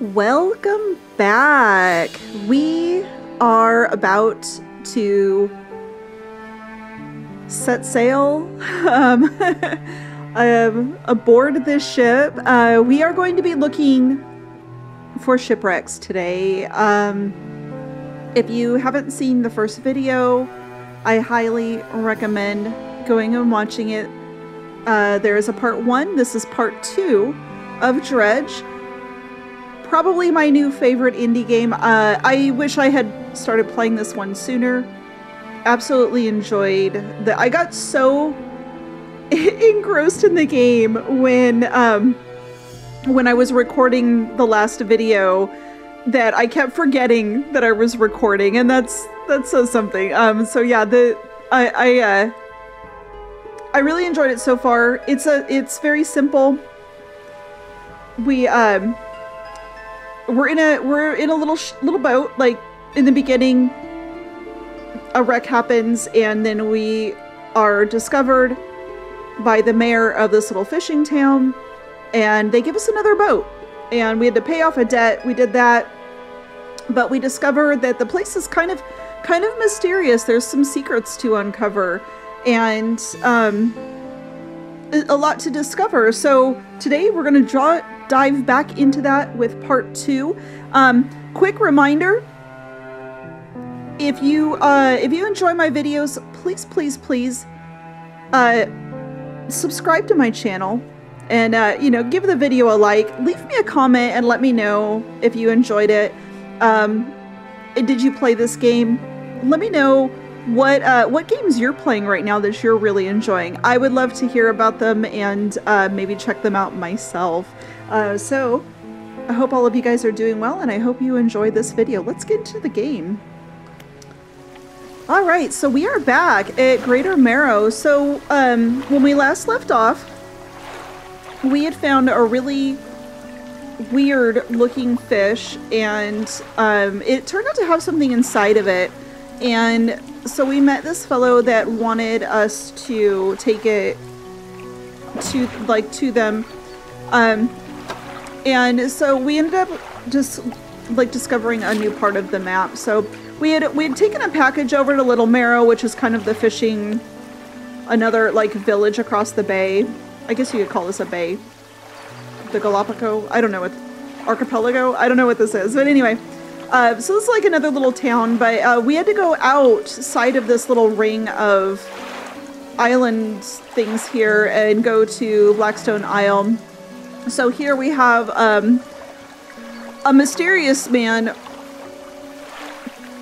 Welcome back. We are about to set sail aboard this ship. We are going to be looking for shipwrecks today. If you haven't seen the first video, I highly recommend going and watching it. There is a part one. This is part two of Dredge. Probably my new favorite indie game. I wish I had started playing this one sooner. Absolutely enjoyed that. I got so engrossed in the game when I was recording the last video that I kept forgetting that I was recording, and that says something. So yeah, I really enjoyed it so far. It's very simple. We're in a little boat. Like in the beginning, a wreck happens, and then we are discovered by the mayor of this little fishing town, and they give us another boat, and we had to pay off a debt. We did that, but we discovered that the place is kind of mysterious. There's some secrets to uncover, and a lot to discover. So today we're going to dive back into that with part two. Quick reminder, if you enjoy my videos, please subscribe to my channel, and you know, give the video a like, leave me a comment, and let me know if you enjoyed it. Did you play this game? Let me know what games you're playing right now that you're really enjoying. I would love to hear about them and maybe check them out myself. So I hope all of you guys are doing well, and I hope you enjoyed this video. Let's get into the game. All right, so we are back at Greater Marrow. So when we last left off, we had found a really weird looking fish, and it turned out to have something inside of it. And so we met this fellow that wanted us to take it to them. And so we ended up just like discovering a new part of the map. So we had taken a package over to Little Marrow, which is kind of the fishing, another like village across the bay. I guess you could call this a bay. The Galapago, I don't know what, archipelago, I don't know what this is. But anyway, so this is like another little town, but we had to go outside of this little ring of island things here and go to Blackstone Isle. So here we have a mysterious man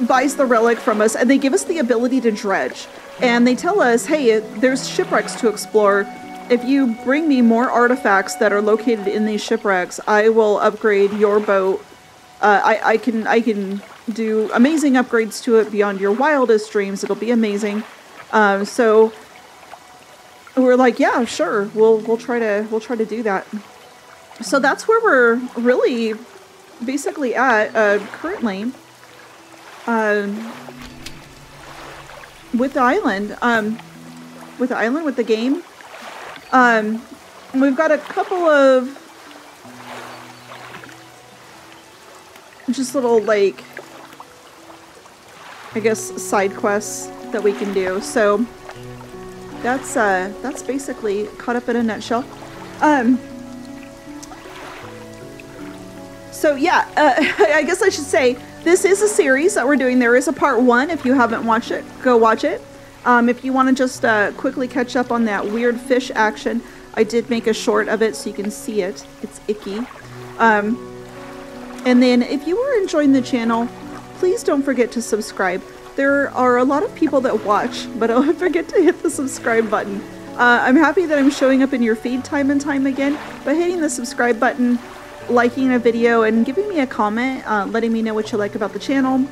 buys the relic from us, and they give us the ability to dredge. And they tell us, hey, there's shipwrecks to explore. If you bring me more artifacts that are located in these shipwrecks, I will upgrade your boat. I can do amazing upgrades to it beyond your wildest dreams. It'll be amazing. So we're like, yeah, sure. We'll try to do that. So that's where we're really basically at currently with the island. With the game. We've got a couple of just little, like, I guess side quests that we can do. So that's basically caught up in a nutshell. So yeah, I guess I should say this is a series that we're doing. There is a part one. If you haven't watched it, go watch it. If you want to just quickly catch up on that weird fish action, I did make a short of it so you can see it. It's icky. And then if you are enjoying the channel, please don't forget to subscribe. There are a lot of people that watch, but I forget to hit the subscribe button. I'm happy that I'm showing up in your feed time and time again, but hitting the subscribe button, liking a video, and giving me a comment, letting me know what you like about the channel,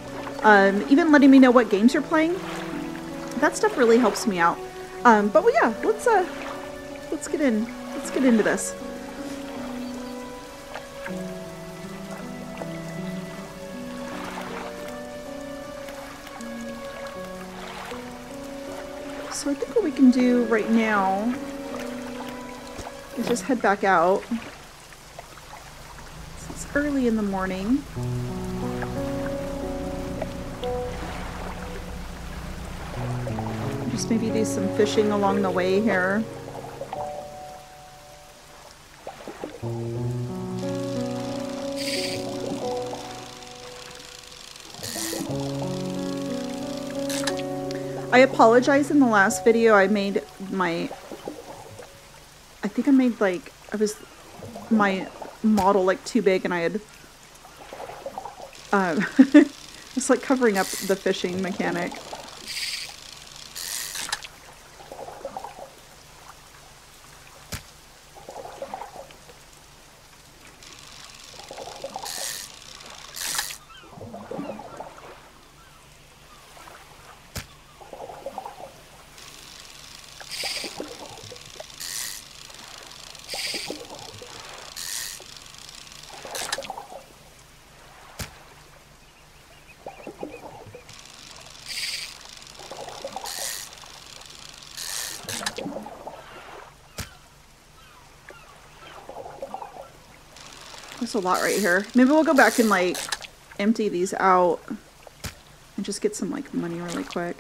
even letting me know what games you're playing. That stuff really helps me out. But well, yeah, let's get in. Let's get into this. So I think what we can do right now is just head back out. This is early in the morning. Just maybe do some fishing along the way here. I apologize, in the last video I made my, I think I made like, I was, my model like too big and I had, it's like covering up the fishing mechanic. There's a lot right here. Maybe we'll go back and like empty these out and just get some like money really quick.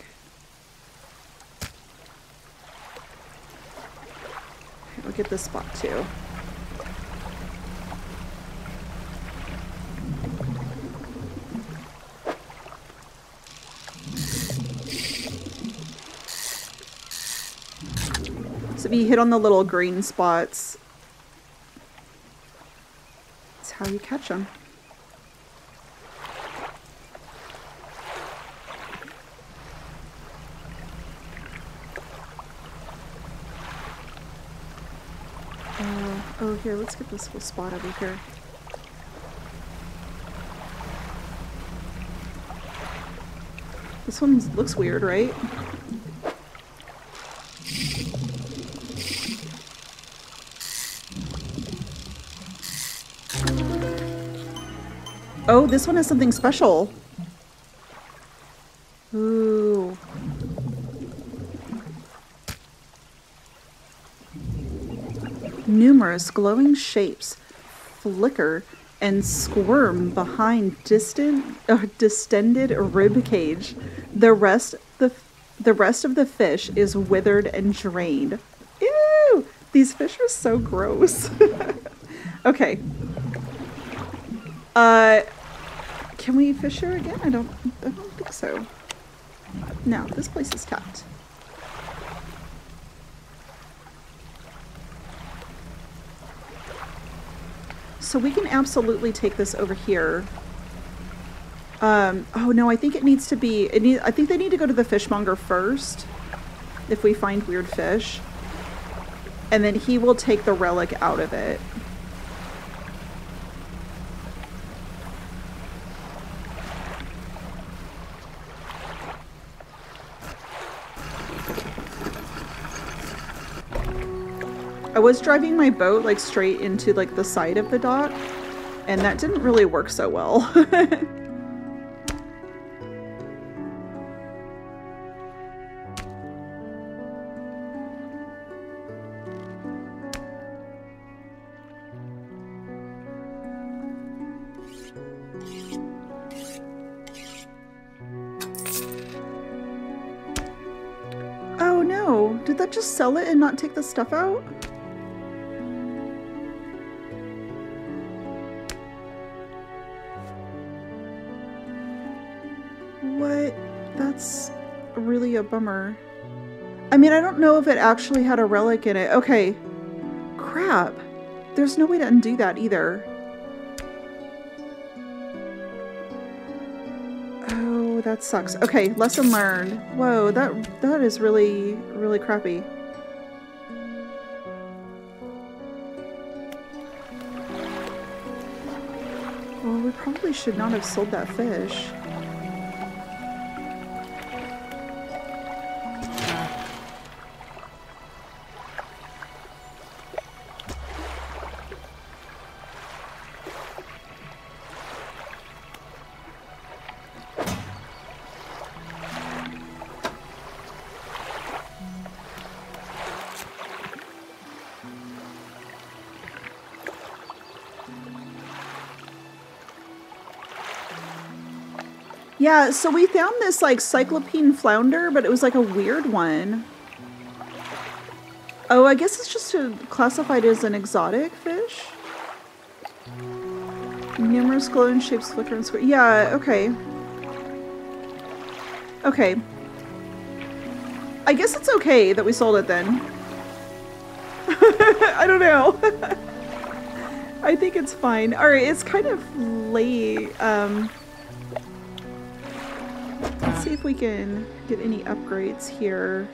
Okay, we'll get this spot too. So if you hit on the little green spots, how you catch them. Oh, here, let's get this little spot over here. This one looks weird, right? Oh, this one is something special. Ooh. Numerous glowing shapes flicker and squirm behind distended rib cage. The rest of the fish is withered and drained. Ew! These fish are so gross. Okay. Can we fish her again? I don't think so. No, this place is tapped. So we can absolutely take this over here. Oh no, I think it needs to be, I think they need to go to the fishmonger first if we find weird fish. And then he will take the relic out of it. I was driving my boat like straight into like the side of the dock, and that didn't really work so well. Oh no, did that just sell it and not take the stuff out? A bummer. I mean, I don't know if it actually had a relic in it. Okay. Crap. There's no way to undo that either. Oh, that sucks. Okay, lesson learned. Whoa, that is really, really crappy. Well, we probably should not have sold that fish. Yeah, so we found this like cyclopene flounder, but it was like a weird one. Oh, I guess it's just classified as an exotic fish. Numerous glowing shapes flicker and square. Yeah, okay. Okay. I guess it's okay that we sold it then. I don't know. I think it's fine. Alright, it's kind of late. Let's see if we can get any upgrades here.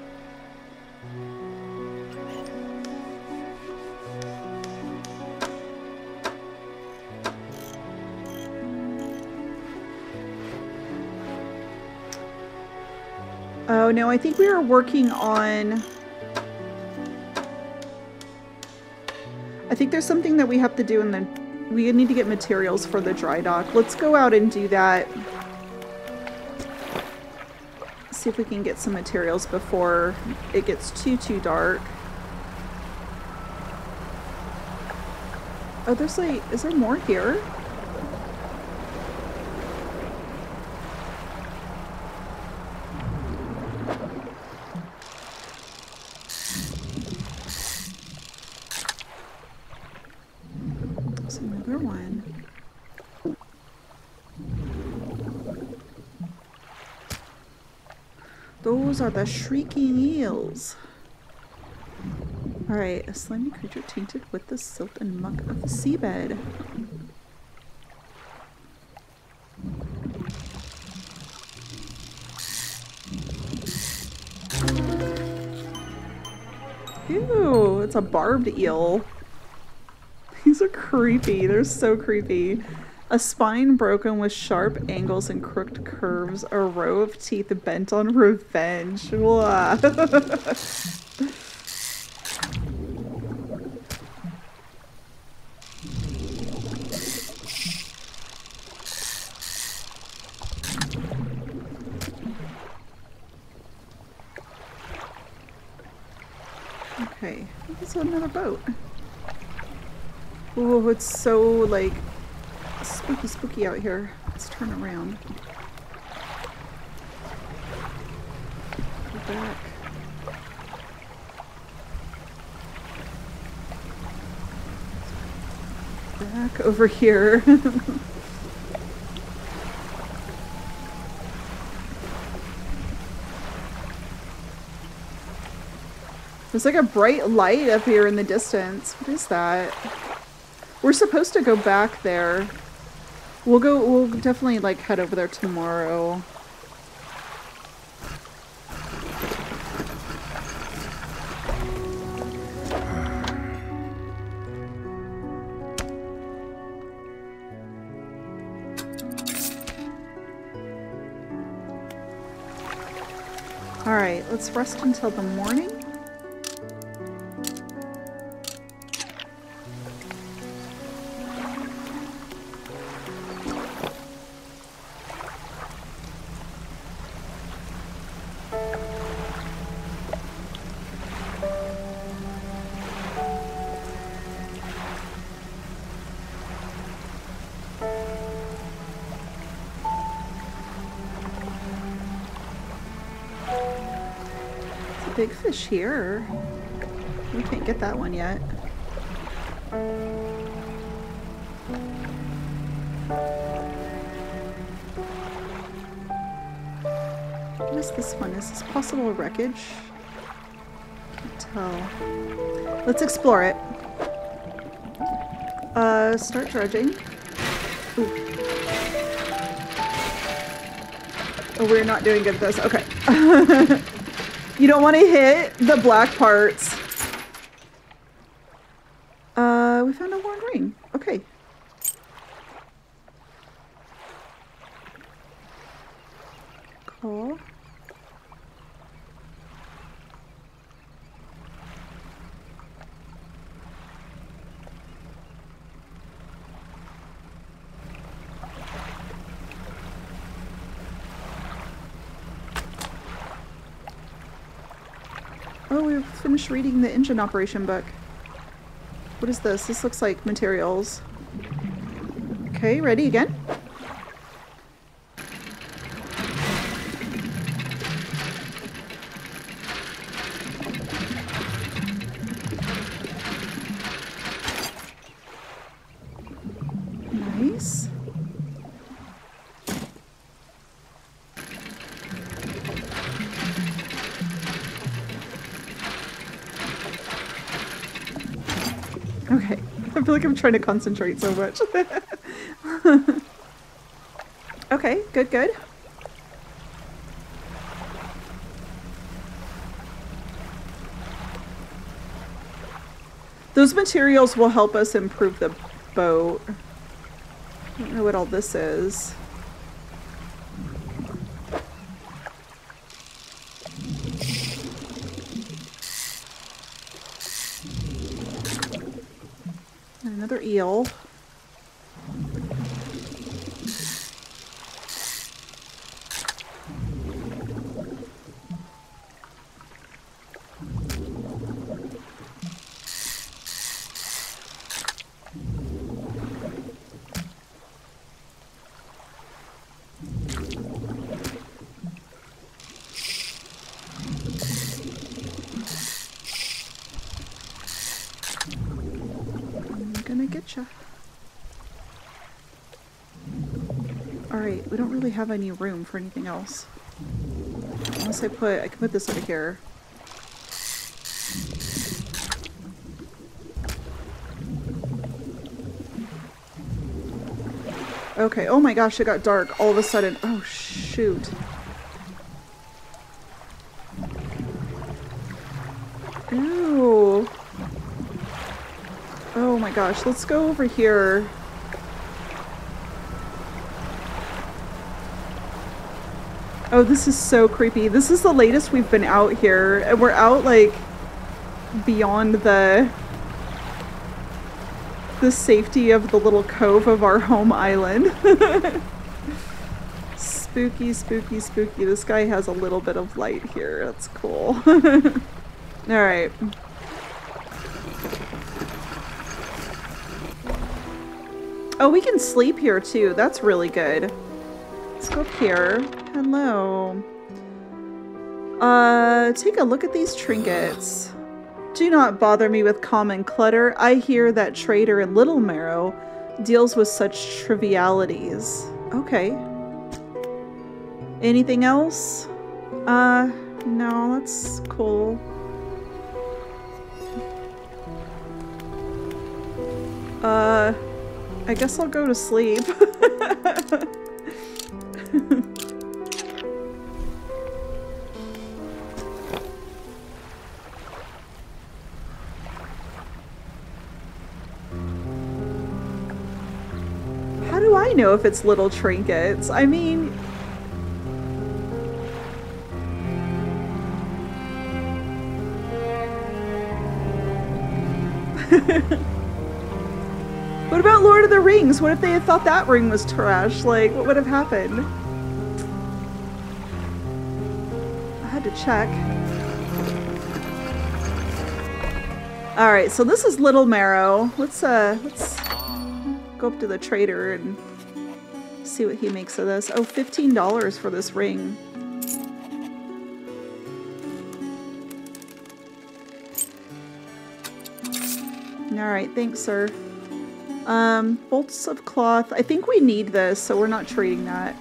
Oh no, I think we are working on... I think there's something that we have to do in the... We need to get materials for the dry dock. Let's go out and do that. See if we can get some materials before it gets too dark. Oh, there's like... Is there more here? Those are the shrieking eels. Alright, a slimy creature tainted with the silt and muck of the seabed. Ew, it's a barbed eel. These are creepy, they're so creepy. A spine broken with sharp angles and crooked curves, a row of teeth bent on revenge. Wow. Okay, that's another boat. Oh, it's so like spooky out here. Let's turn around. Go back. Back over here. There's like a bright light up here in the distance. What is that? We're supposed to go back there. We'll definitely like head over there tomorrow. All right, let's rest until the morning. Big fish here. We can't get that one yet. What is this one? Is this possible wreckage? Can't tell. Let's explore it. Start dredging. Ooh. Oh, we're not doing good at this. Okay. You don't want to hit the black parts. We found a worn ring. Okay. Cool. Finished reading the engine operation book. What is this? This looks like materials. Okay, ready again. place. Okay, I feel like I'm trying to concentrate so much. Okay, good, good. Those materials will help us improve the boat. I don't know what all this is. And another eel. We don't really have any room for anything else. Unless I can put this over here. Okay, oh my gosh, it got dark all of a sudden. Oh shoot. Ooh. Oh my gosh, let's go over here. Oh, this is so creepy. This is the latest we've been out here, and we're out like beyond the safety of the little cove of our home island. Spooky, spooky, spooky. This guy has a little bit of light here. That's cool. All right. Oh, we can sleep here too. That's really good. Let's go up here. Hello. Take a look at these trinkets. Do not bother me with common clutter. I hear that trader in Little Marrow deals with such trivialities. Okay. Anything else? No, that's cool. I guess I'll go to sleep. Know if it's little trinkets. I mean, what about Lord of the Rings? What if they had thought that ring was trash? Like, what would have happened? I had to check. All right, so this is Little Marrow. Let's go up to the trader and see what he makes of this. Oh, $15 for this ring. Alright, thanks, sir. Bolts of cloth. I think we need this, so we're not trading that.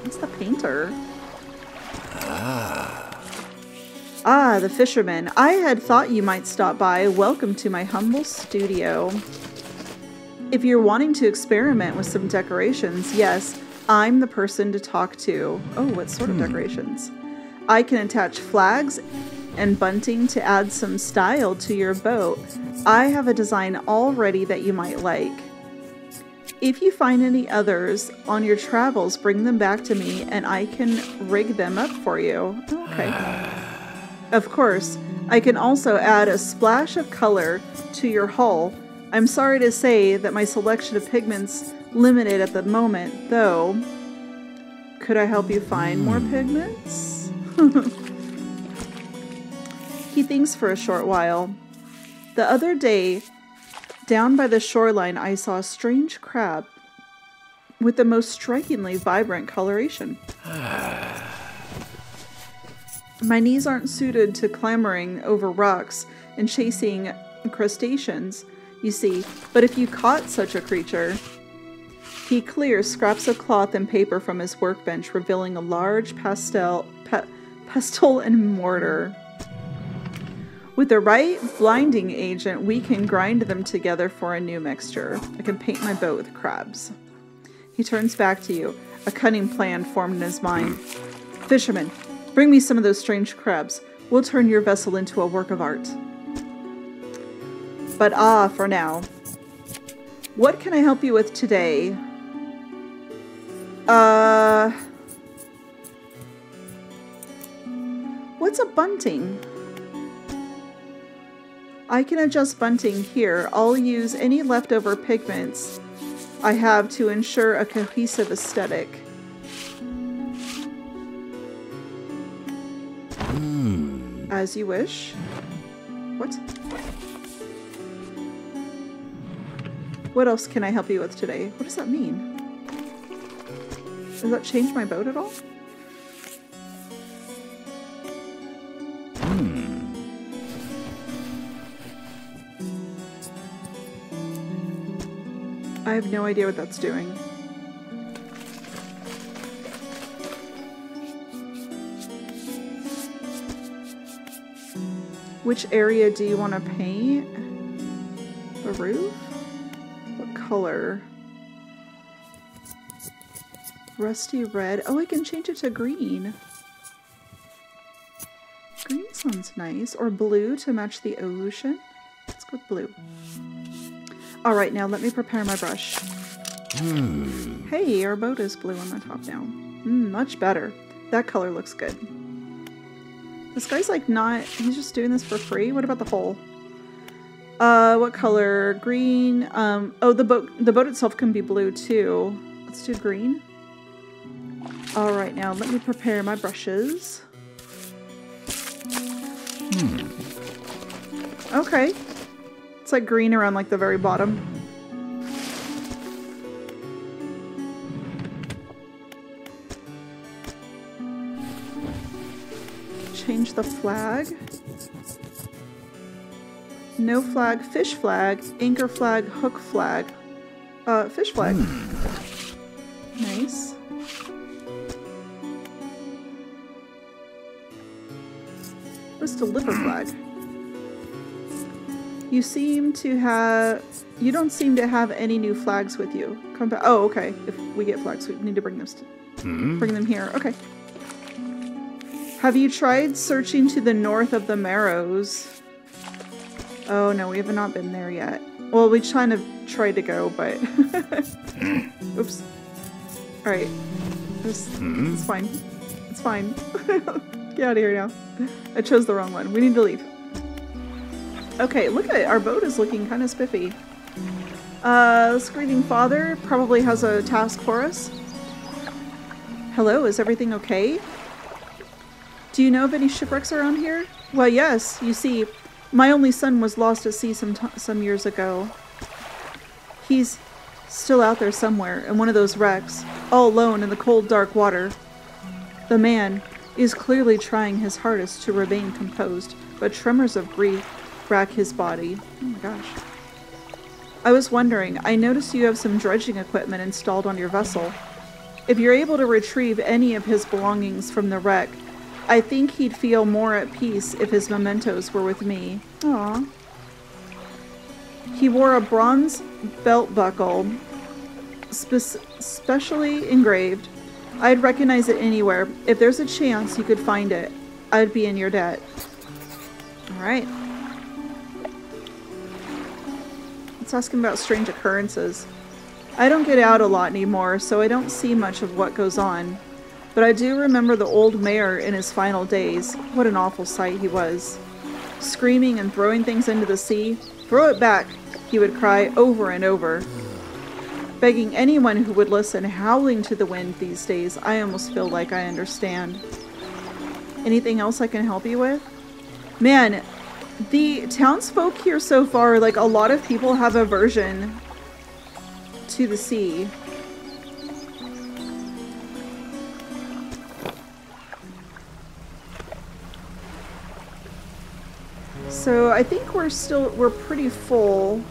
What's the painter? Ah, the fisherman. I had thought you might stop by. Welcome to my humble studio. If you're wanting to experiment with some decorations, yes, I'm the person to talk to. Oh, what sort of decorations? I can attach flags and bunting to add some style to your boat. I have a design already that you might like. If you find any others on your travels, bring them back to me and I can rig them up for you. Okay. Of course, I can also add a splash of color to your hull. I'm sorry to say that my selection of pigments limited at the moment, though. Could I help you find more pigments? He thinks for a short while. The other day, down by the shoreline, I saw a strange crab with the most strikingly vibrant coloration. My knees aren't suited to clambering over rocks and chasing crustaceans, you see, but if you caught such a creature, He clears scraps of cloth and paper from his workbench, revealing a large pestle and mortar. With the right blinding agent, we can grind them together for a new mixture. I can paint my boat with crabs. He turns back to you, a cunning plan formed in his mind. Fisherman, bring me some of those strange crabs. We'll turn your vessel into a work of art. But ah, for now. What can I help you with today? What's a bunting? I can adjust bunting here. I'll use any leftover pigments I have to ensure a cohesive aesthetic. As you wish. What? What else can I help you with today? What does that mean? Does that change my boat at all? I have no idea what that's doing. Which area do you want to paint? The roof? Color. Rusty red. Oh, I can change it to green. Green sounds nice. Or blue to match the ocean. Let's go with blue. Alright, now let me prepare my brush. Hey, our boat is blue on the top now. Much better. That color looks good. This guy's like not... He's just doing this for free. What about the hole? What color? Green. Oh, the boat itself can be blue too. Let's do green. All right, now let me prepare my brushes. Okay. It's like green around like the very bottom. Change the flag. No flag, fish flag, anchor flag, hook flag. Fish flag. Nice. What's the liver flag? You don't seem to have any new flags with you. Come back. Oh, okay. If we get flags, we need to bring them. Bring them here. Okay. Have you tried searching to the north of the Marrows? Oh no, we have not been there yet. Well, we kind of tried to go, but... Oops. Alright. It's fine. It's fine. Get out of here now. I chose the wrong one. We need to leave. Okay, look at it. Our boat is looking kind of spiffy. This grieving father probably has a task for us. Hello, is everything okay? Do you know of any shipwrecks around here? Well, yes. You see... My only son was lost at sea some years ago. He's still out there somewhere in one of those wrecks, all alone in the cold, dark water. The man is clearly trying his hardest to remain composed, but tremors of grief rack his body. Oh my gosh. I was wondering, I noticed you have some dredging equipment installed on your vessel. If you're able to retrieve any of his belongings from the wreck, I think he'd feel more at peace if his mementos were with me. Aw. He wore a bronze belt buckle, specially engraved. I'd recognize it anywhere. If there's a chance you could find it, I'd be in your debt. Alright. Let's ask him about strange occurrences. I don't get out a lot anymore, so I don't see much of what goes on. But I do remember the old mayor in his final days. What an awful sight he was. Screaming and throwing things into the sea. Throw it back, he would cry over and over. Begging anyone who would listen, howling to the wind these days. I almost feel like I understand. Anything else I can help you with? Man, the townsfolk here so far, like a lot of people have aversion to the sea. So I think we're pretty full.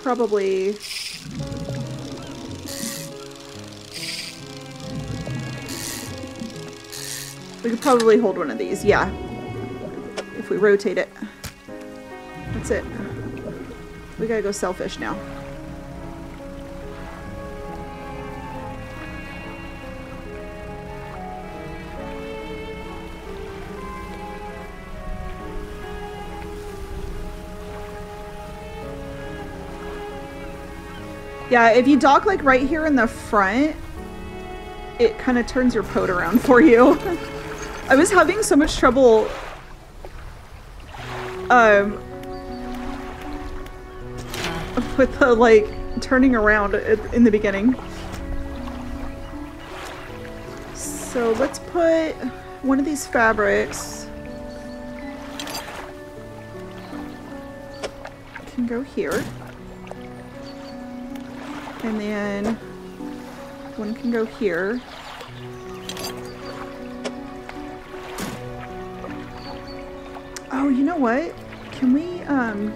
probably... We could probably hold one of these, yeah. If we rotate it. That's it. We gotta go sell fish now. Yeah, if you dock like right here in the front, it kind of turns your boat around for you. I was having so much trouble with the like turning around in the beginning. So let's put one of these fabrics can go here. And then one can go here. Oh, you know what? Can we, can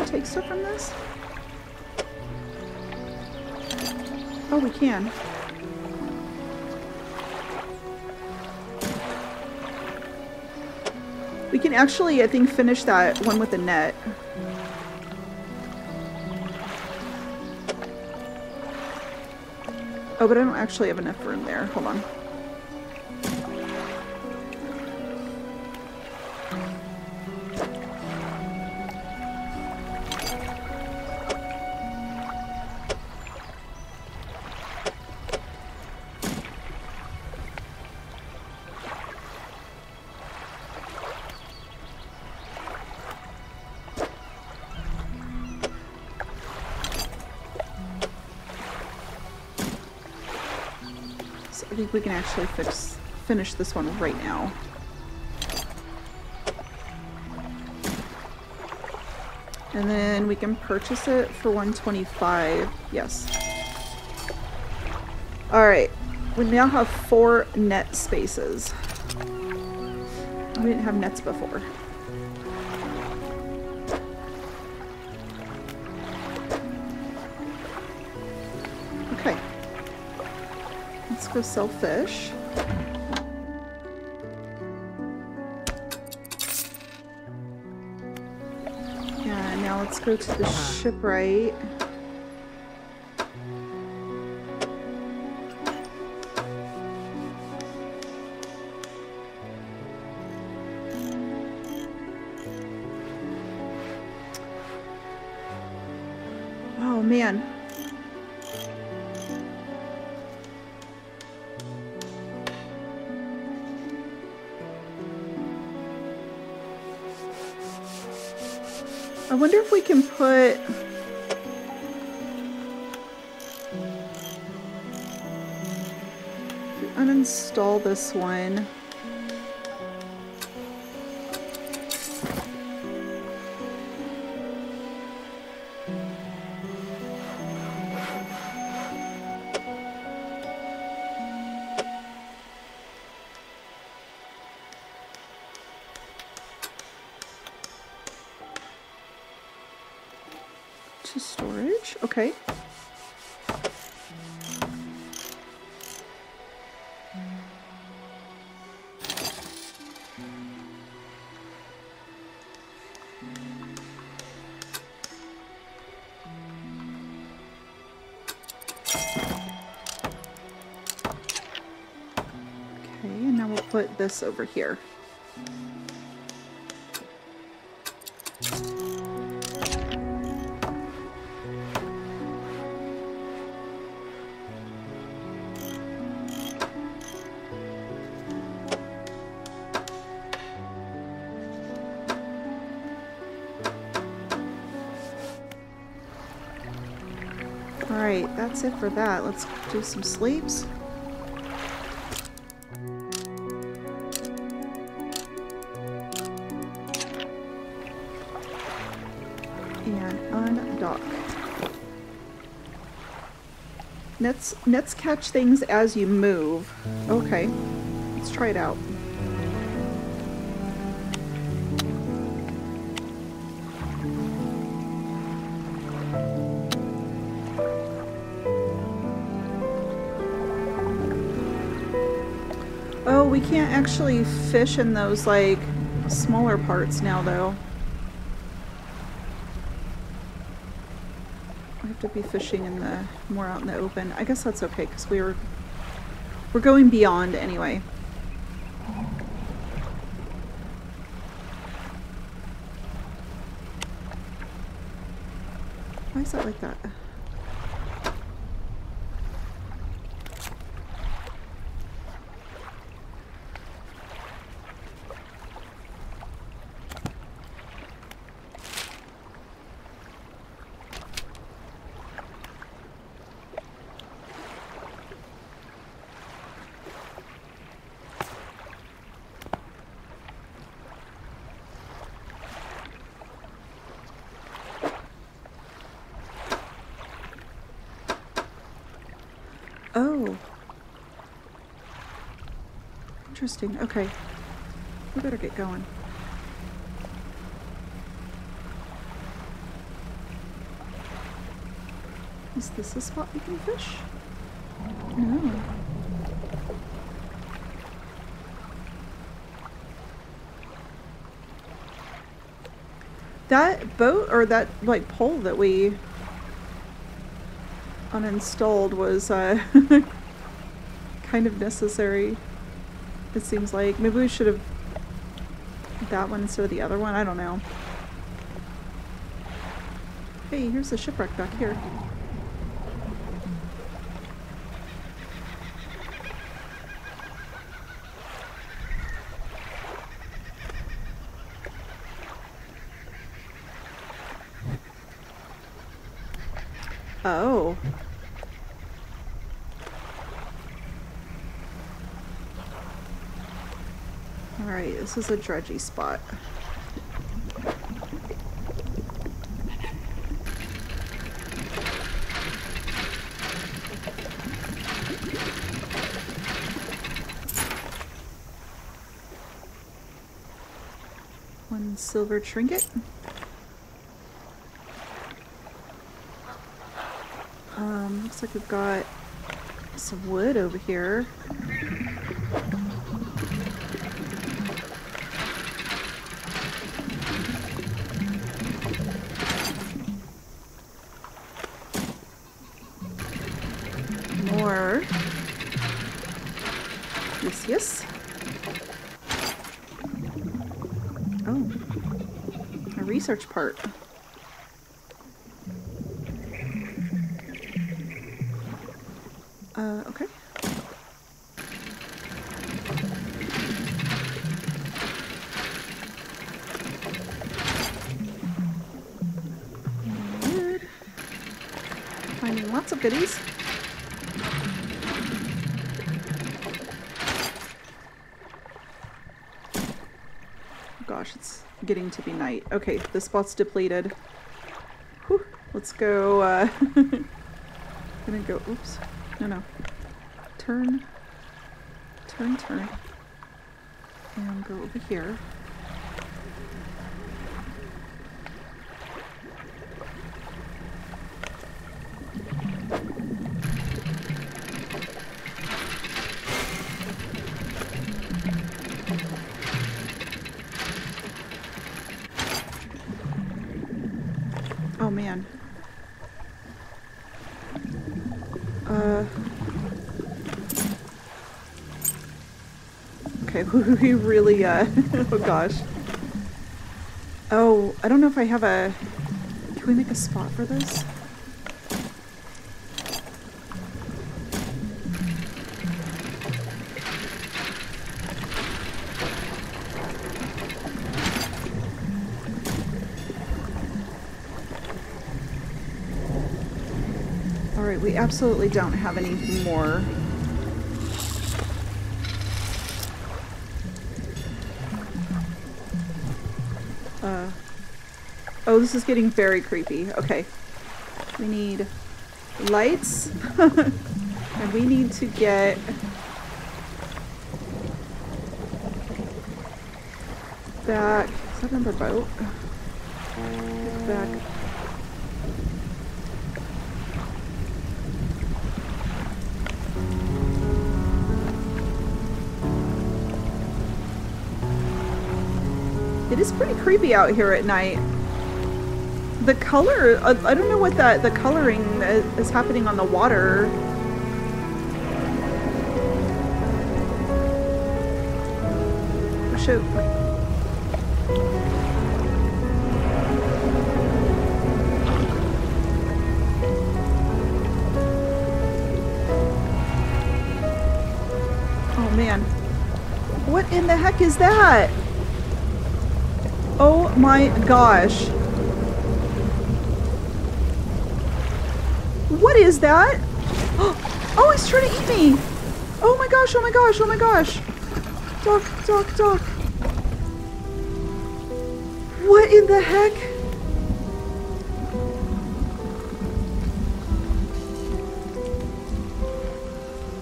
we take stuff from this? Oh, we can. We can actually, I think, finish that one with the net. Oh, but I don't actually have enough room there. Hold on. We can actually finish this one right now. And then we can purchase it for 125. Yes. Alright. We now have 4 net spaces. We didn't have nets before. Go sell fish. Yeah, now let's go to the shipwright. Oh man. I wonder if we can put... uninstall this one. Okay. And now we'll put this over here. Alright, that's it for that. Let's do some sleeps. And undock. Nets catch things as you move. Okay. Let's try it out. Oh, we can't actually fish in those, like, smaller parts now, though. I have to be fishing in the more out in the open. I guess that's okay, because we're going beyond anyway. Why is that like that? Oh. Interesting. Okay. We better get going. Is this a spot we can fish? No. That boat, or that, like, pole that we uninstalled was kind of necessary, it seems like. Maybe we should have that one instead of the other one. I don't know. Hey, here's the shipwreck back here. Oh. Alright, this is a dredgy spot. One silver trinket. Looks like we've got some wood over here. More. Yes, yes. Oh, a research part. Okay. Good. Finding lots of goodies. Oh gosh, it's getting to be night. Okay, this spot's depleted. Whew, let's go, I'm gonna go, oops. No. Turn. And go over here. Oh man. Okay, we really, oh gosh. Oh, I don't know if I have a, can we make a spot for this? Alright, we absolutely don't have any more. Oh, this is getting very creepy. Okay. We need lights. And we need to get back. Is that another boat? It's back. It is pretty creepy out here at night. The color, I don't know what that, the coloring is happening on the water. Oh, shoot. Oh man. What in the heck is that? Oh my gosh. What is that? Oh, he's trying to eat me! Oh my gosh, oh my gosh, oh my gosh! Duck, duck, duck! What in the heck?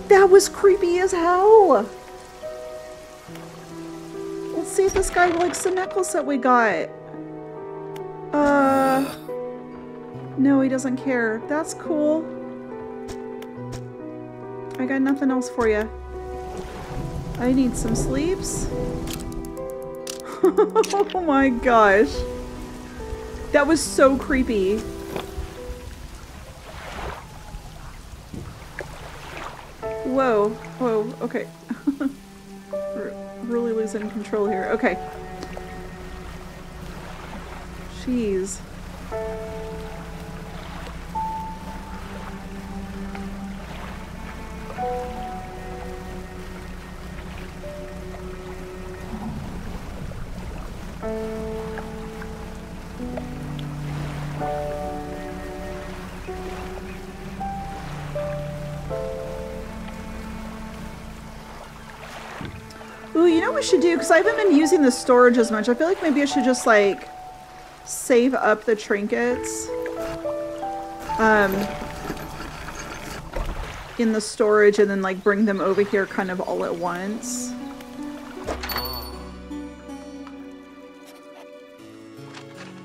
That was creepy as hell! Let's see if this guy likes the necklace that we got. No, he doesn't care. That's cool. I got nothing else for you. I need some sleeps. Oh my gosh. That was so creepy. Whoa. Whoa. Okay. We're really losing control here. Okay. Jeez. I should do, because I haven't been using the storage as much. I feel like maybe I should just like save up the trinkets in the storage and then like bring them over here kind of all at once.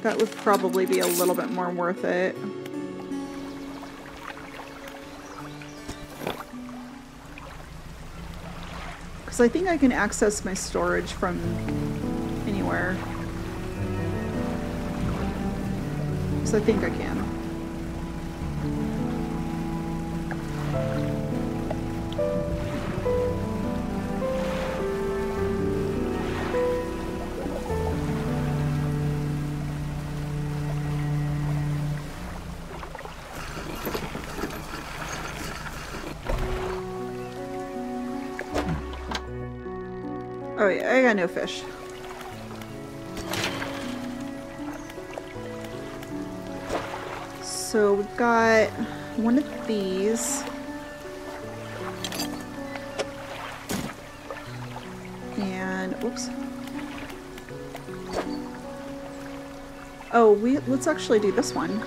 That would probably be a little bit more worth it. So I think I can access my storage from anywhere. So I think I can. Oh, I got no fish. So we've got one of these. And, whoops. Oh, let's actually do this one.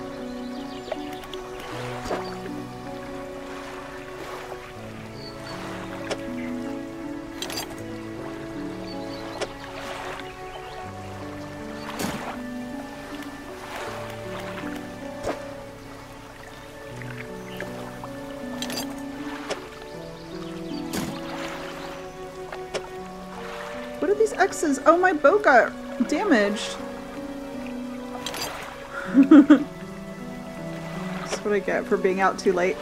X's. Oh, my boat got damaged. That's what I get for being out too late.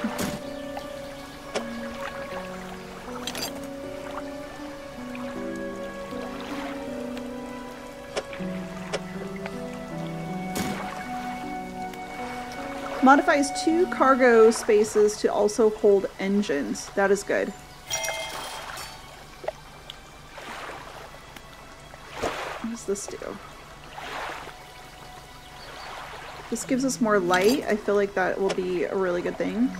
Modifies 2 cargo spaces to also hold engines. That is good. This do. This gives us more light. I feel like that will be a really good thing.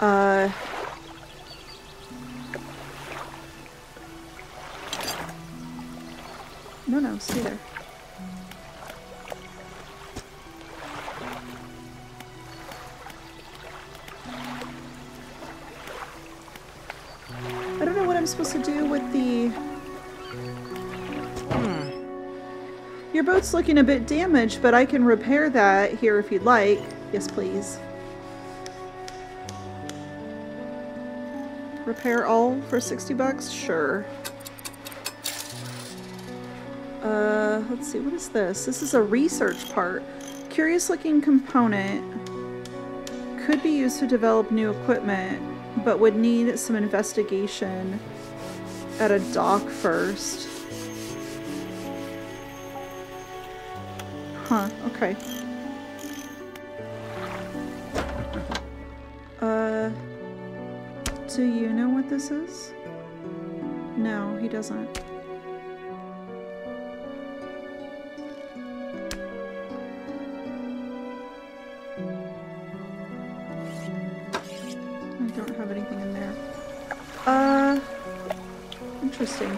No, stay there. I don't know what I'm I'm supposed to do with the... Your boat's looking a bit damaged, but I can repair that here if you'd like. Yes, please. Repair all for 60 bucks? Sure. Let's see, what is this? This is a research part. Curious looking component. Could be used to develop new equipment, but would need some investigation at a dock first. Huh, okay. Do you know what this is? No, he doesn't. I don't have anything in there. Interesting.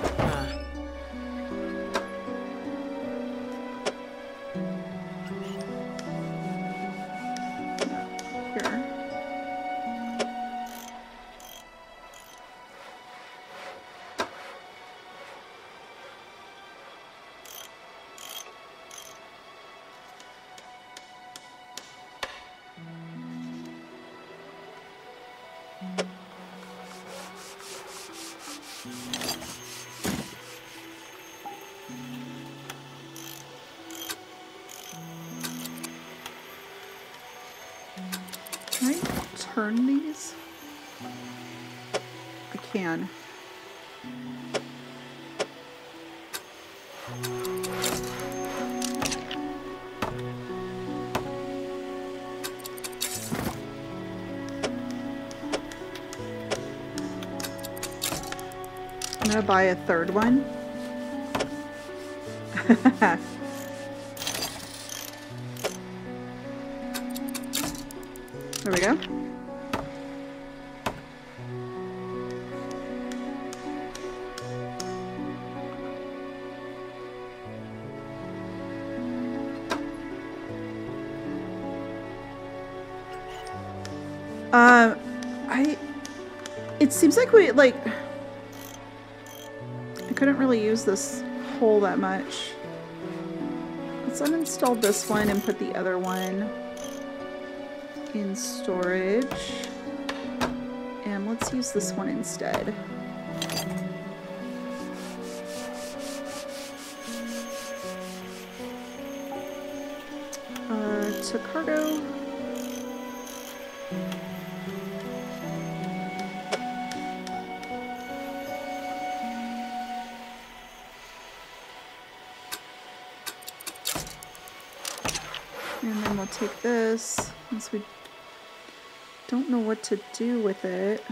Turn these? I can. I'm gonna buy a third one. There we go. It seems like we, I couldn't really use this hole that much. Let's uninstall this one and put the other one in storage. And let's use this one instead. To cargo. And then we'll take this, since we don't know what to do with it.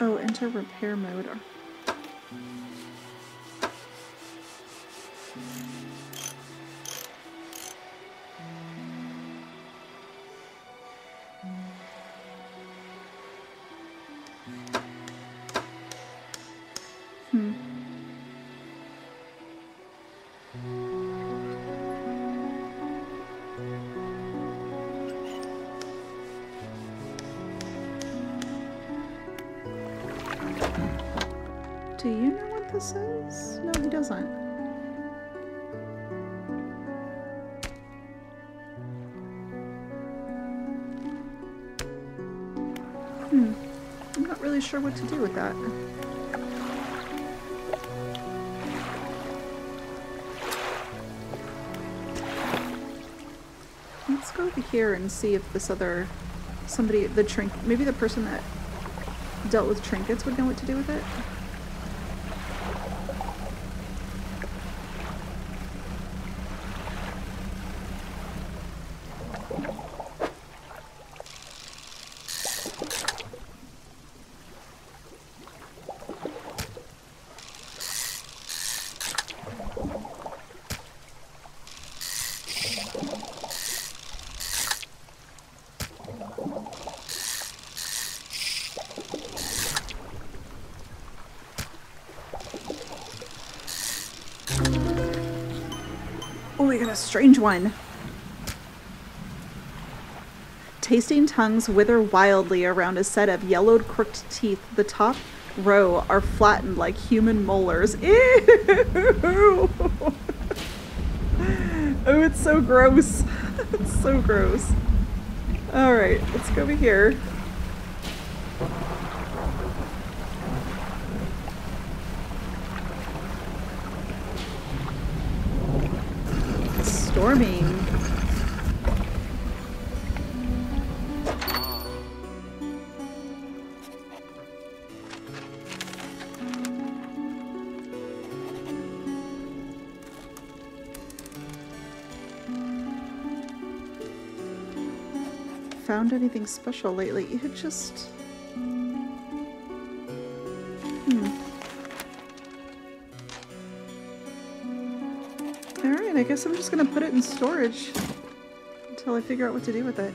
Oh, enter repair mode. Do you know what this is? No, he doesn't. I'm not really sure what to do with that. Let's go over here and see if this other somebody, the trinket, maybe the person that dealt with trinkets would know what to do with it. Oh, we got a strange one. Tasting tongues wither wildly around a set of yellowed, crooked teeth. The top row are flattened like human molars. Ew! Oh, it's so gross. It's so gross. Alright, let's go over here. It's storming. Anything special lately? It just All right, I guess I'm just gonna put it in storage until I figure out what to do with it.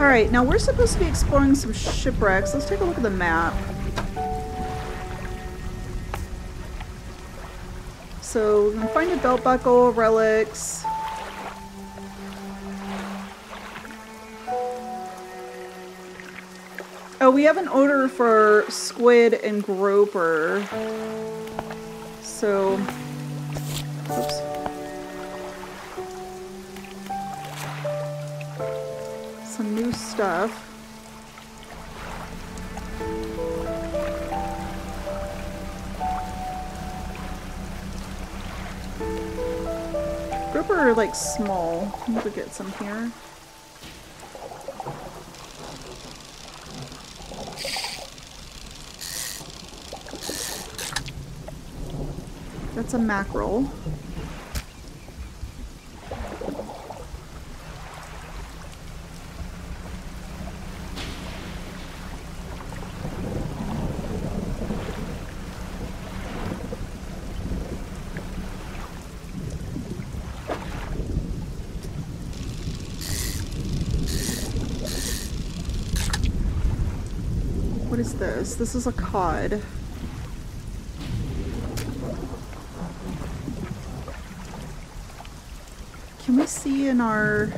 Alright, now we're supposed to be exploring some shipwrecks. Let's take a look at the map. So, we're gonna find a belt buckle, relics. Oh, we have an order for squid and groper. So, oops. Some new stuff. Grouper are like small. I'm gonna get some here. That's a mackerel. This is a cod. Can we see in our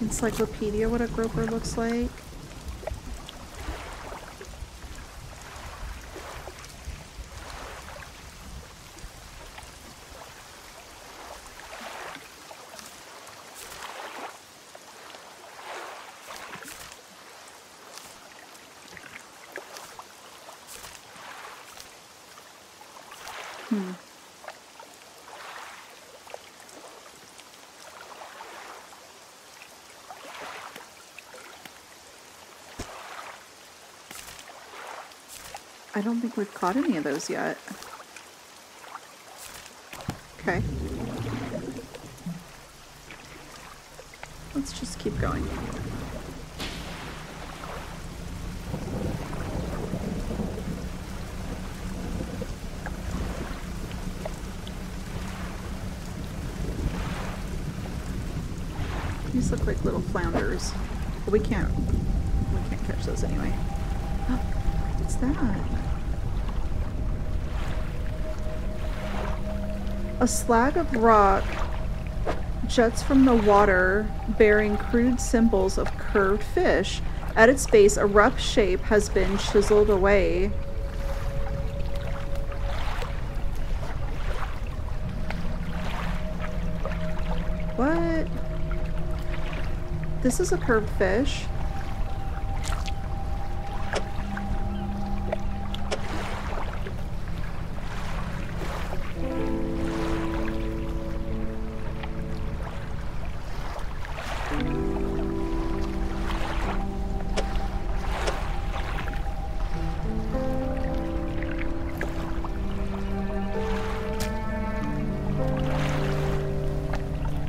encyclopedia what a groper looks like? I don't think we've caught any of those yet. Okay. Let's just keep going. These look like little flounders. But we can't catch those anyway. Oh, what's that? A slag of rock juts from the water bearing crude symbols of curved fish. At its base, a rough shape has been chiseled away. What? This is a curved fish.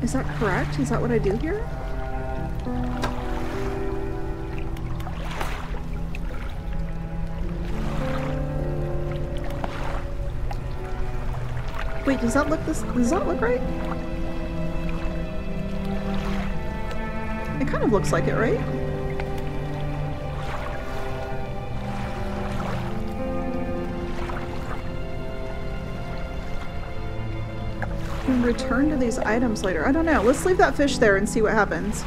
Is that correct? Is that what I do here? Wait, does that look right? It kind of looks like it, right? Can return to these items later. I don't know. Let's leave that fish there and see what happens.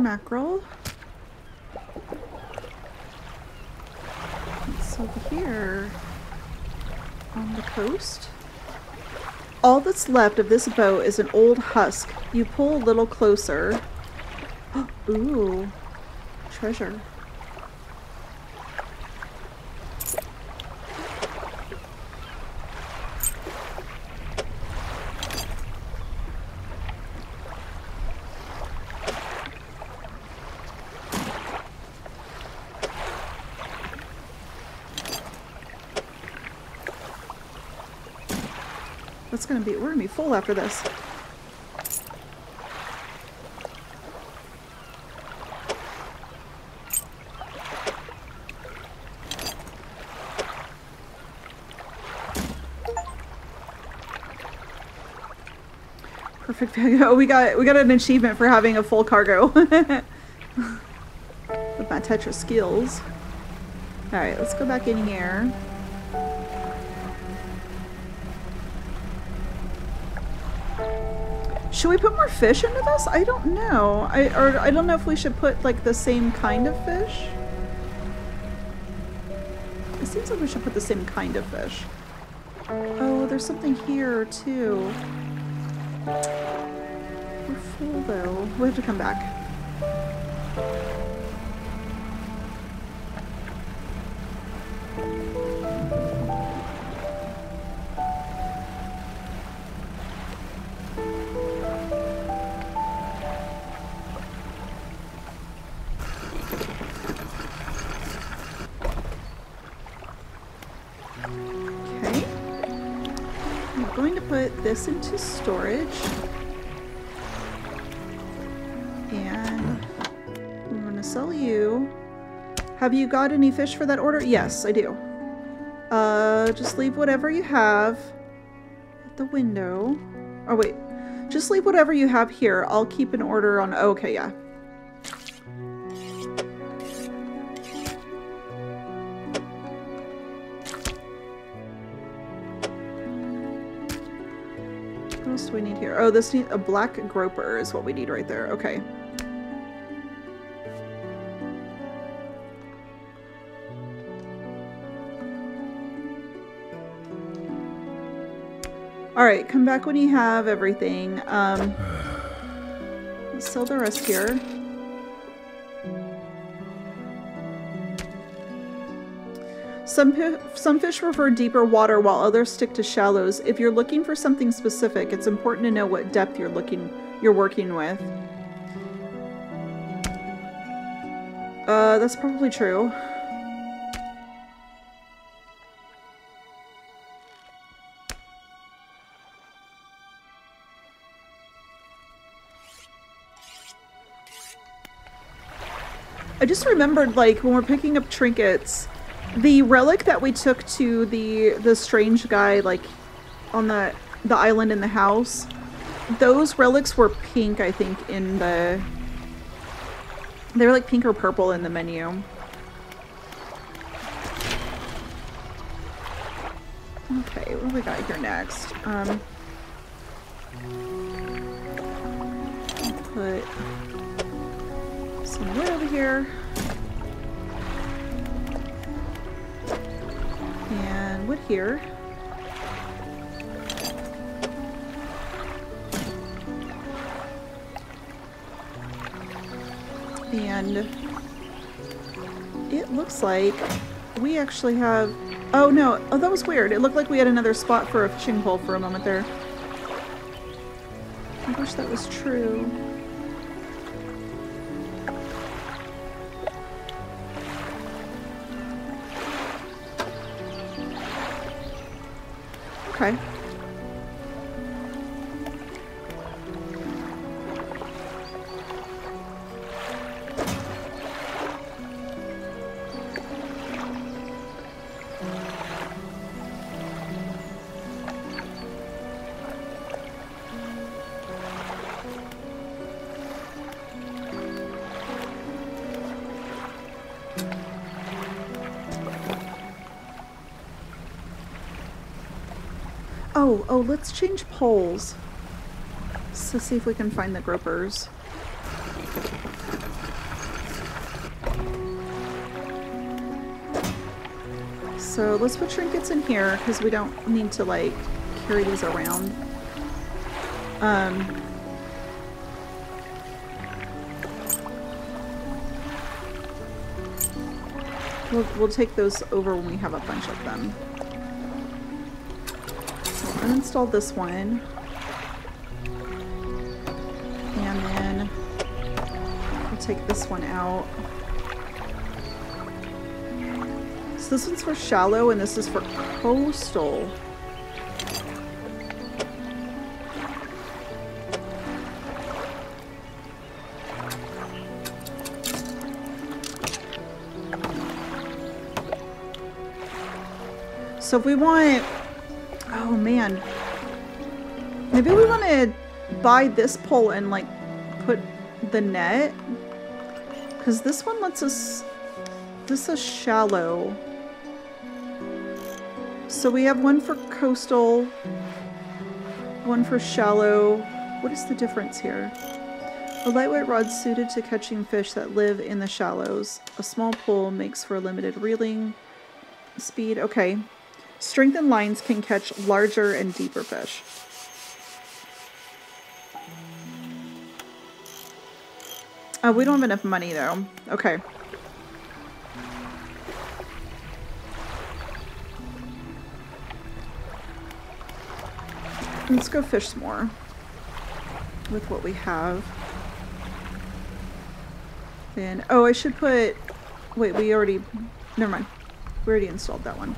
Mackerel. It's over here on the coast. All that's left of this boat is an old husk. You pull a little closer. Ooh, treasure. We're gonna be full after this. Perfect. Oh, we got an achievement for having a full cargo. With my Tetra skills. All right, let's go back in here. Should we put more fish into this? I don't know. I don't know if we should put like the same kind of fish. It seems like we should put the same kind of fish. Oh, there's something here too. We're full though. We have to come back. This into storage and I'm gonna sell you. Have you got any fish for that order? Yes, I do. Just leave whatever you have at the window. Oh wait, just leave whatever you have here. I'll keep an order on, okay, yeah. We need here. Oh, this needs a black groper is what we need right there. Okay. All right, come back when you have everything. Let's sell the rest here. Some fish prefer deeper water while others stick to shallows. If you're looking for something specific, it's important to know what depth you're working with. That's probably true. I just remembered, like, when we're picking up trinkets, the relic that we took to the strange guy, like, on the island in the house, those relics were pink, I think, in the... They were, like, pink or purple in the menu. Okay, what do we got here next? Put some wood over here. And wood here. And it looks like we actually have... Oh no, oh that was weird. It looked like we had another spot for a fishing pole for a moment there. I wish that was true. Okay. Oh, let's change poles. Let's see if we can find the gropers. So let's put trinkets in here because we don't need to like carry these around. We'll take those over when we have a bunch of them. Install this one, and then we'll take this one out. So this one's for shallow and this is for coastal. So if we want, oh man, maybe we want to buy this pole and like put the net, because this one lets us, this is shallow. So we have one for coastal, one for shallow. What is the difference here? A lightweight rod suited to catching fish that live in the shallows. A small pole makes for limited reeling speed. Okay. Strengthened lines can catch larger and deeper fish. Oh, we don't have enough money though. Okay. Let's go fish some more with what we have. Then, oh, I should put, wait, we already, never mind. We already installed that one.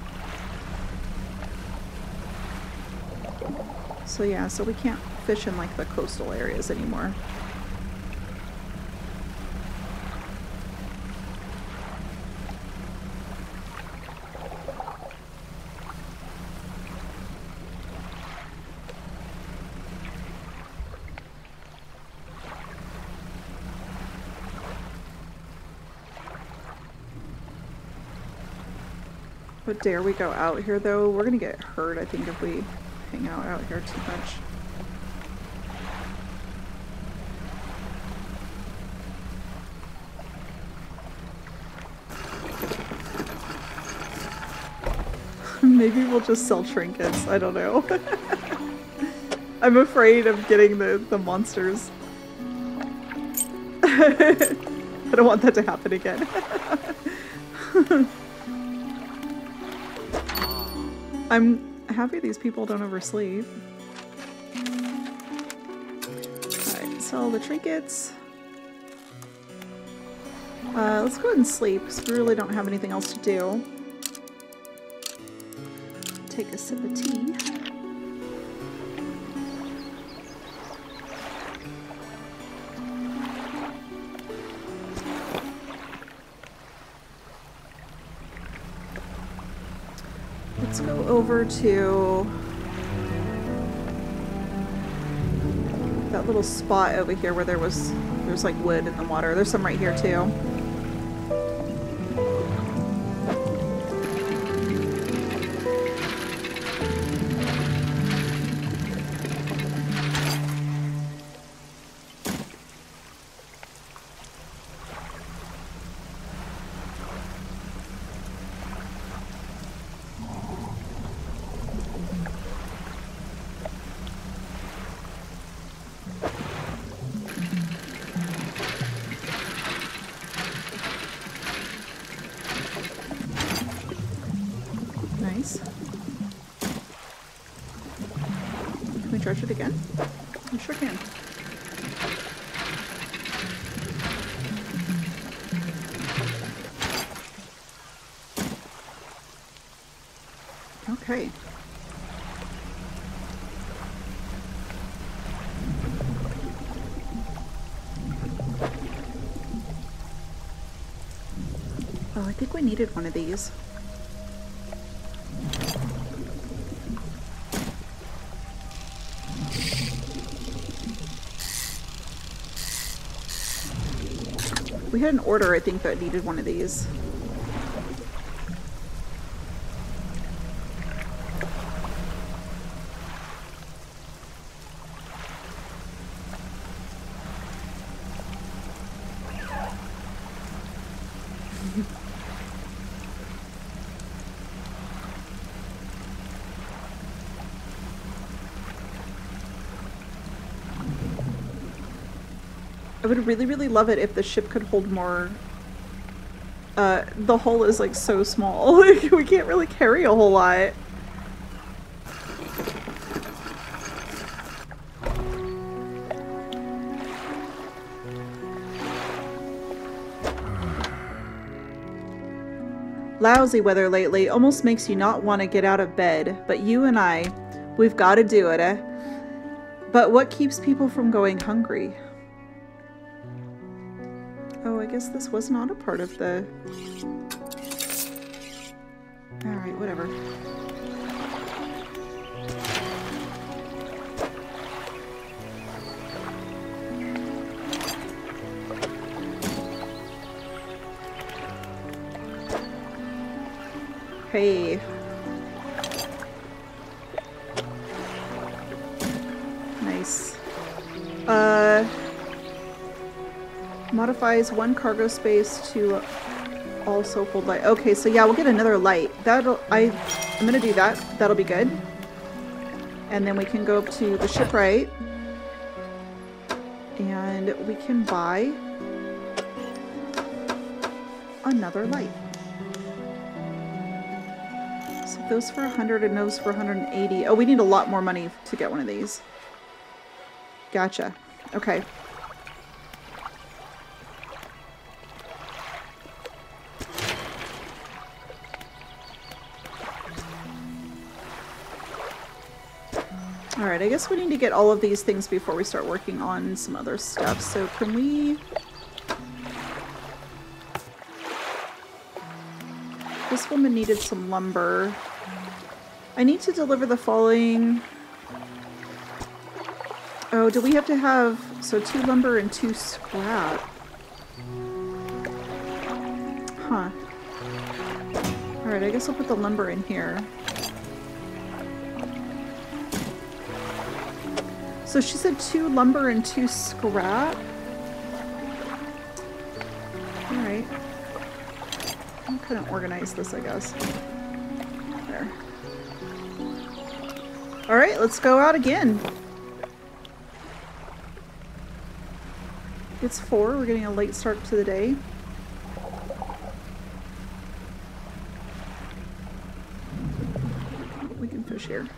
So yeah, so we can't fish in like the coastal areas anymore. But dare we go out here though? We're gonna get hurt, I think, if we hang out here too much. Maybe we'll just sell trinkets, I don't know. I'm afraid of getting the monsters. I don't want that to happen again. I'm happy these people don't oversleep. Alright, sell the trinkets. Let's go ahead and sleep because we really don't have anything else to do. Take a sip of tea. Let's go over to that little spot over here where there's like wood in the water. There's some right here too. It again? I sure can. Okay. I think we needed one of these. We had an order, I think, that needed one of these. I would really, really love it if the ship could hold more. The hull is like so small. We can't really carry a whole lot. Lousy weather lately almost makes you not want to get out of bed, but you and I, we've got to do it, eh? But what keeps people from going hungry? I guess this was not a part of the... Alright, whatever. Hey. Nice. Modifies one cargo space to also hold light. Okay, so yeah, we'll get another light. I'm gonna do that. That'll be good. And then we can go up to the shipwright. And we can buy another light. So those for 100 and those for 180. Oh, we need a lot more money to get one of these. Gotcha. Okay. Alright, I guess we need to get all of these things before we start working on some other stuff, so can we... This woman needed some lumber. I need to deliver the following... Oh, do we have to have... So 2 lumber and 2 scrap. Huh. Alright, I guess I'll put the lumber in here. So she said 2 lumber and 2 scrap. All right. I'm gonna organize this, I guess. There. All right, let's go out again. It's 4, we're getting a late start to the day. We can push here.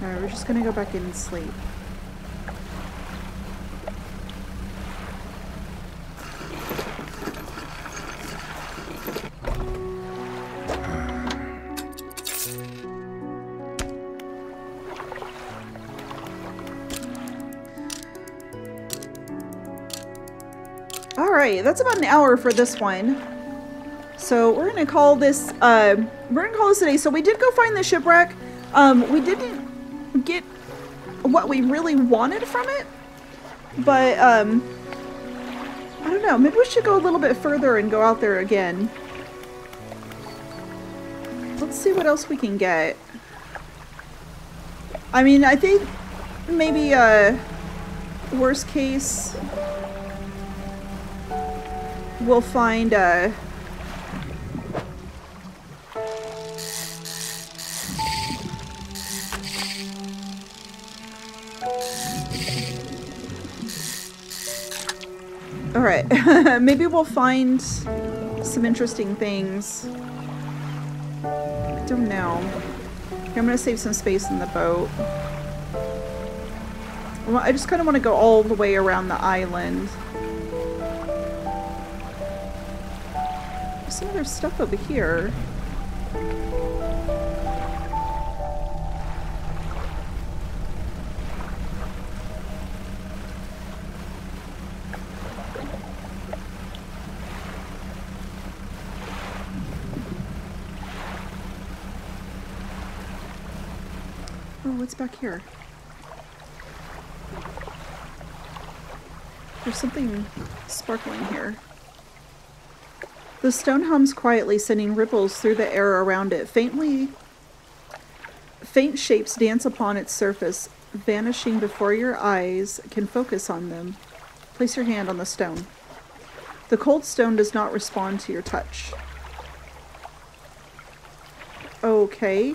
Alright, we're just gonna go back in and sleep. Alright, that's about an hour for this one. So we're gonna call this today. So we did go find the shipwreck. We didn't get what we really wanted from it, but I don't know, maybe we should go a little bit further and go out there again. Let's see what else we can get. I mean, I think maybe worst case we'll find All right, maybe we'll find some interesting things. I don't know. I'm gonna save some space in the boat. Well, I just kind of want to go all the way around the island. There's some other stuff over here. What's back here? There's something sparkling here. The stone hums quietly, sending ripples through the air around it. Faint shapes dance upon its surface, vanishing before your eyes can focus on them. Place your hand on the stone. The cold stone does not respond to your touch. Okay.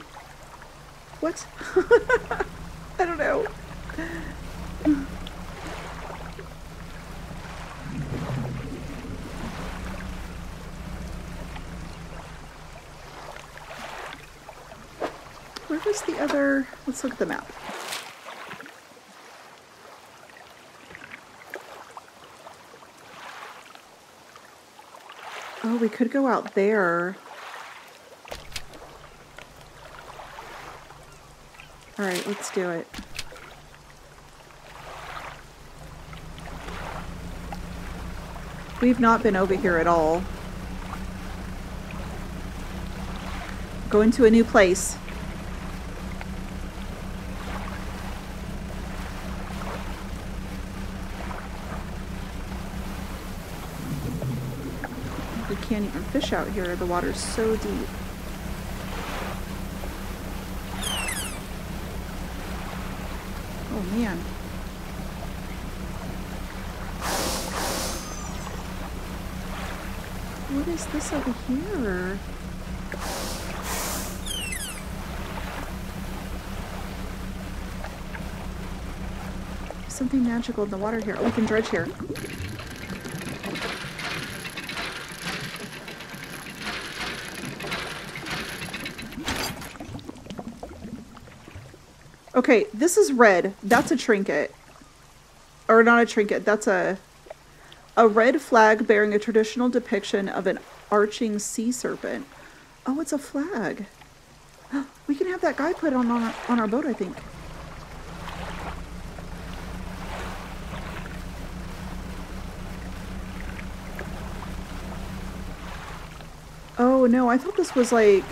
What? I don't know. Where was the other? Let's look at the map. Oh, we could go out there. All right, let's do it. We've not been over here at all. Going to a new place. We can't even fish out here. The water's so deep. Man. What is this over here? Something magical in the water here. Oh, we can dredge here. Okay, this is red. That's a trinket. Or not a trinket, that's a red flag bearing a traditional depiction of an arching sea serpent. Oh, it's a flag. We can have that guy put on our boat, I think. Oh no, I thought this was like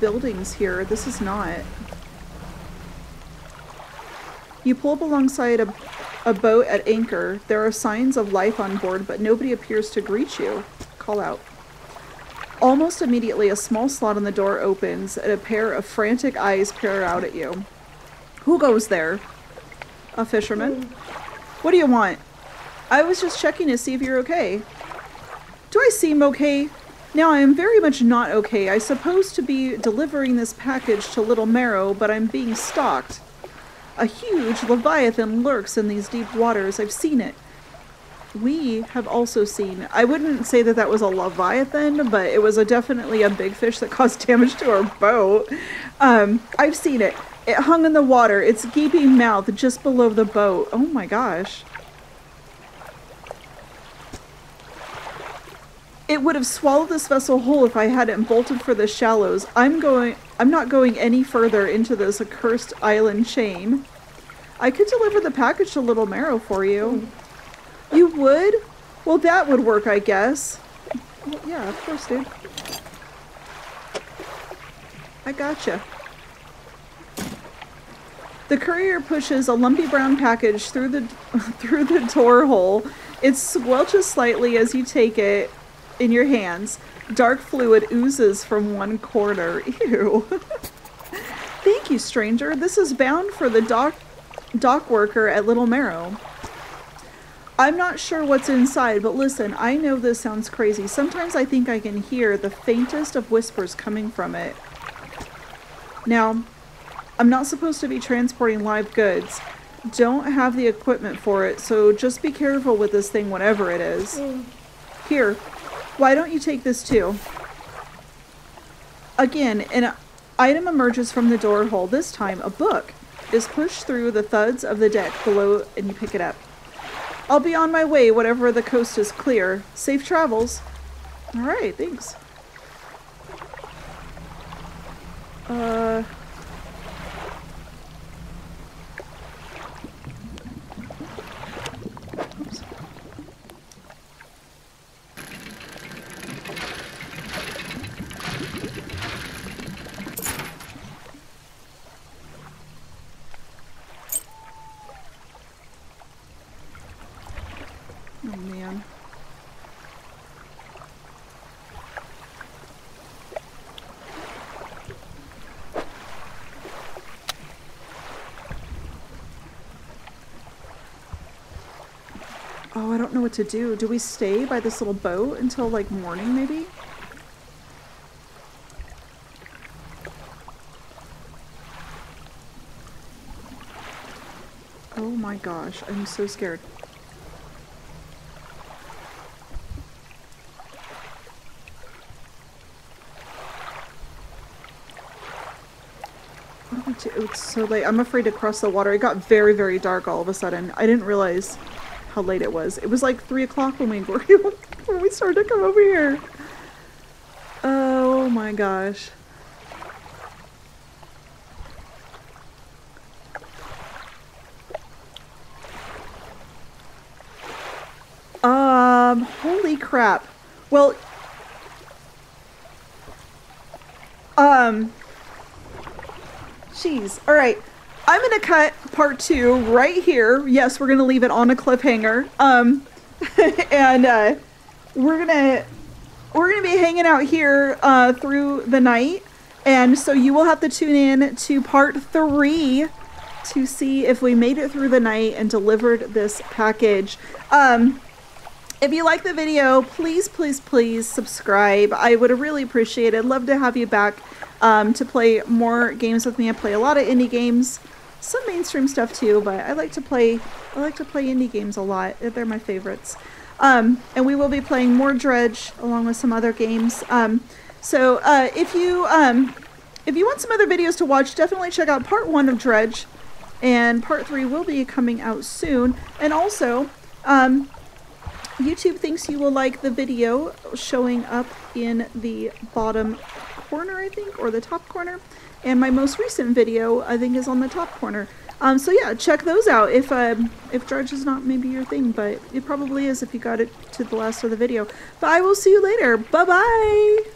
buildings here. This is not. You pull up alongside a boat at anchor. There are signs of life on board, but nobody appears to greet you. Call out. Almost immediately, a small slot on the door opens, and a pair of frantic eyes peer out at you. Who goes there? A fisherman. What do you want? I was just checking to see if you're okay. Do I seem okay? Now, I am very much not okay. I suppose to be delivering this package to Little Marrow, but I'm being stalked. A huge leviathan lurks in these deep waters. I've seen it. We have also seen. I wouldn't say that that was a leviathan, but it was definitely a big fish that caused damage to our boat. I've seen it. It hung in the water. Its gaping mouth just below the boat. Oh my gosh. It would have swallowed this vessel whole if I hadn't bolted for the shallows. I'm not going any further into this accursed island chain. I could deliver the package to Little Marrow for you. You would? Well, that would work, I guess. Well, yeah, of course, dude. I gotcha. The courier pushes a lumpy brown package through the door hole. It squelches slightly as you take it in your hands. Dark fluid oozes from one corner. Ew. Thank you, stranger. This is bound for the dock worker at Little Marrow. I'm not sure what's inside, but listen, I know this sounds crazy. Sometimes I think I can hear the faintest of whispers coming from it. Now, I'm not supposed to be transporting live goods. don't have the equipment for it, so just be careful with this thing, whatever it is. Here, why don't you take this too? Again, an item emerges from the door hole. This time, a book is pushed through the thuds of the deck below, and you pick it up. I'll be on my way, whatever the coast is clear. Safe travels. All right, thanks. Oops. Oh, man. Oh, I don't know what to do. Do we stay by this little boat until, like, morning, maybe? Oh my gosh, I'm so scared. It's so late. I'm afraid to cross the water. It got very, very dark all of a sudden. I didn't realize how late it was. It was like 3 o'clock when we started to come over here. Oh my gosh. Holy crap. Well, jeez. All right. I'm going to cut part two right here. Yes, we're going to leave it on a cliffhanger. And we're going to be hanging out here through the night. And so you will have to tune in to part three to see if we made it through the night and delivered this package. If you like the video, please, please, please subscribe. I would really appreciate it. I'd love to have you back to play more games with me. I play a lot of indie games, some mainstream stuff too, but I like to play indie games a lot. They're my favorites. And we will be playing more Dredge along with some other games. So if you want some other videos to watch, definitely check out part one of Dredge, and part three will be coming out soon. And also, YouTube thinks you will like the video showing up in the bottom corner, I think, or the top corner. And my most recent video, I think, is on the top corner. So yeah, check those out if Dredge is not maybe your thing, but it probably is if you got it to the last of the video. But I will see you later. Bye-bye!